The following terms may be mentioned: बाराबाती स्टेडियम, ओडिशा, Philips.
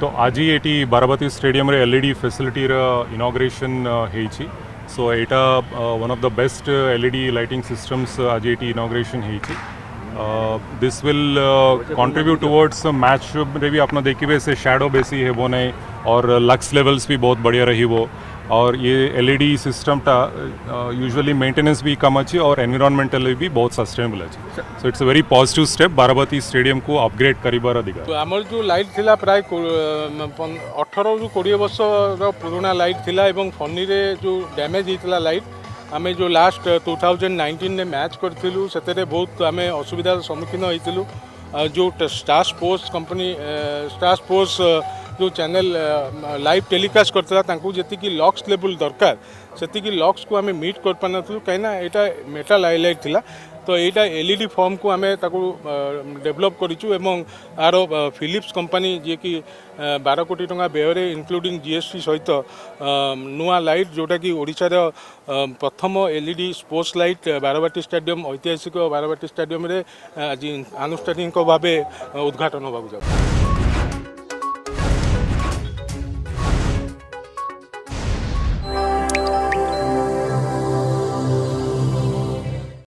तो आज ये बाराबाती स्टेडियम रे एलईडी फैसिलिटी रा इनॉग्रेशन होईची। सो एटा one of the best LED lighting systems आज ये इनॉग्रेशन होईची। This will contribute towards match रे भी आपन देखिबे से शैडो बेसी हेबो नै और लक्स लेवल्स भी बहुत बढ़िया रहिबो और ये एलईडी सिस्टम टा यूजुअली मेंटेनेंस भी कम अच्छी और एनवायरमेंटल भी बहुत सस्टेनेबल अच्छी। So it's a very positive step बाराबाती स्टेडियम को अपग्रेड करिबार अधिकार। आमर जो लाइट थिला प्राय 18 जो 20 वर्ष पुराना लाइट थिला एवं फनी रे जो डैमेज हेतिला लाइट आमे जो लास्ट 2019 रे मैच करथिलु सेतरे बहुत आमे असुविधा सम्मुखीन हेतिलु। जो Star Sports company Star Sports जो चैनल लाइव टेलीकास्ट करता जी लक्स लेवल दरकार से लक्स को आम मीट कर पार कहीं यहाँ मेटाल हाइलाइट था तो यहाँ एलईडी फॉर्म को आम डेवलप करूँ एवं आर फिलिप्स कंपनी जी कि 12 कोटी टका व्यय इनक्लूडिंग जीएसटी सहित नुआ लाइट जोटा कि ओडिशार प्रथम LED sports light Barabati stadium ऐतिहासिक बाराबाटी स्टेडियम आज आनुष्ठानिक भाव उद्घाटन होगा।